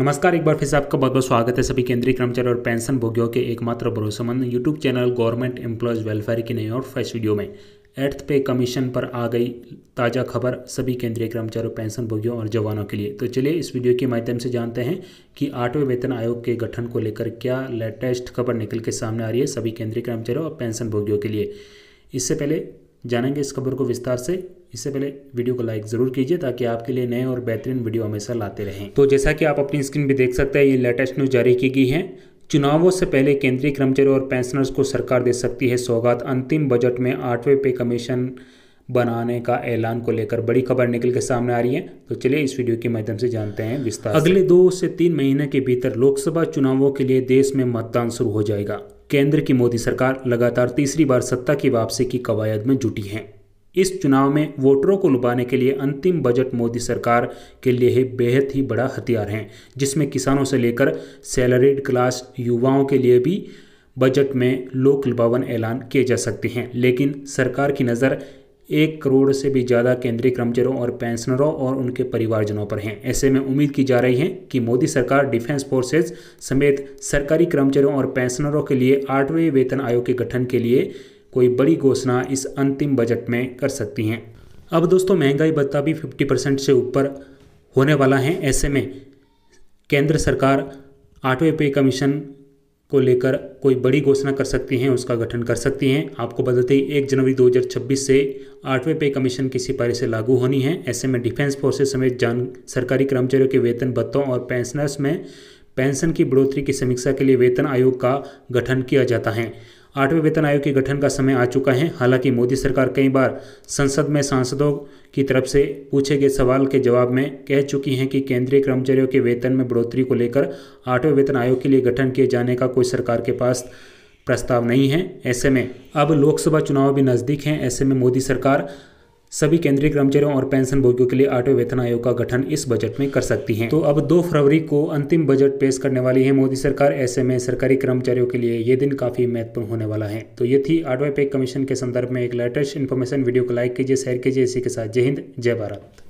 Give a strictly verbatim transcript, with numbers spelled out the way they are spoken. नमस्कार, एक बार फिर से आपका बहुत बहुत स्वागत है सभी केंद्रीय कर्मचारी और पेंशन भोगियों के एकमात्र भरोसेमंद YouTube channel government employees welfare की नई और फ्रेश वीडियो में एट्थ पे कमीशन पर आ गई ताज़ा खबर सभी केंद्रीय कर्मचारी पेंशन भोगियों और जवानों के लिए। तो चलिए इस वीडियो के माध्यम से जानते हैं कि आठवें वेतन आयोग के गठन को लेकर क्या लेटेस्ट खबर निकल के सामने आ रही है सभी केंद्रीय कर्मचारियों और पेंशन भोगियों के लिए। इससे पहले जानेंगे इस खबर को विस्तार से, इससे पहले वीडियो को लाइक ज़रूर कीजिए ताकि आपके लिए नए और बेहतरीन वीडियो हमेशा लाते रहें। तो जैसा कि आप अपनी स्क्रीन पे देख सकते हैं, ये लेटेस्ट न्यूज़ जारी की गई है। चुनावों से पहले केंद्रीय कर्मचारियों और पेंशनर्स को सरकार दे सकती है सौगात, अंतिम बजट में आठवें पे कमीशन बनाने का ऐलान को लेकर बड़ी खबर निकल के सामने आ रही है। तो चलिए इस वीडियो के माध्यम से जानते हैं विस्तार। अगले दो से तीन महीने के भीतर लोकसभा चुनावों के लिए देश में मतदान शुरू हो जाएगा। केंद्र की मोदी सरकार लगातार तीसरी बार सत्ता की वापसी की कवायद में जुटी है। इस चुनाव में वोटरों को लुभाने के लिए अंतिम बजट मोदी सरकार के लिए बेहद ही बड़ा हथियार है, जिसमें किसानों से लेकर सैलरीड क्लास युवाओं के लिए भी बजट में लोक लुभावन ऐलान किए जा सकते हैं। लेकिन सरकार की नज़र एक करोड़ से भी ज़्यादा केंद्रीय कर्मचारियों और पेंशनरों और उनके परिवारजनों पर हैं। ऐसे में उम्मीद की जा रही है कि मोदी सरकार डिफेंस फोर्सेज समेत सरकारी कर्मचारियों और पेंशनरों के लिए आठवें वेतन आयोग के गठन के लिए कोई बड़ी घोषणा इस अंतिम बजट में कर सकती हैं। अब दोस्तों, महंगाई भत्ता भी पचास परसेंट से ऊपर होने वाला है। ऐसे में केंद्र सरकार आठवें पे कमीशन को लेकर कोई बड़ी घोषणा कर सकती हैं, उसका गठन कर सकती हैं। आपको बताते ही एक जनवरी दो हज़ार छब्बीस से आठवें पे कमीशन की सिफारिशें लागू होनी है। ऐसे में डिफेंस फोर्सेस समेत जान सरकारी कर्मचारियों के वेतन भत्तों और पेंशनर्स में पेंशन की बढ़ोतरी की समीक्षा के लिए वेतन आयोग का गठन किया जाता है। आठवें वेतन आयोग के गठन का समय आ चुका है। हालांकि मोदी सरकार कई बार संसद में सांसदों की तरफ से पूछे गए सवाल के जवाब में कह चुकी हैं कि केंद्रीय कर्मचारियों के वेतन में बढ़ोतरी को लेकर आठवें वेतन आयोग के लिए गठन किए जाने का कोई सरकार के पास प्रस्ताव नहीं है। ऐसे में अब लोकसभा चुनाव भी नज़दीक हैं। ऐसे में मोदी सरकार सभी केंद्रीय कर्मचारियों और पेंशन भोगियों के लिए आठवें वेतन आयोग का गठन इस बजट में कर सकती हैं। तो अब दो फरवरी को अंतिम बजट पेश करने वाली है मोदी सरकार। ऐसे में सरकारी कर्मचारियों के लिए ये दिन काफ़ी महत्वपूर्ण होने वाला है। तो ये थी आठवें पे कमीशन के संदर्भ में एक लेटेस्ट इन्फॉर्मेशन। वीडियो को लाइक कीजिए, शेयर कीजिए। इसी के साथ जय हिंद, जय भारत।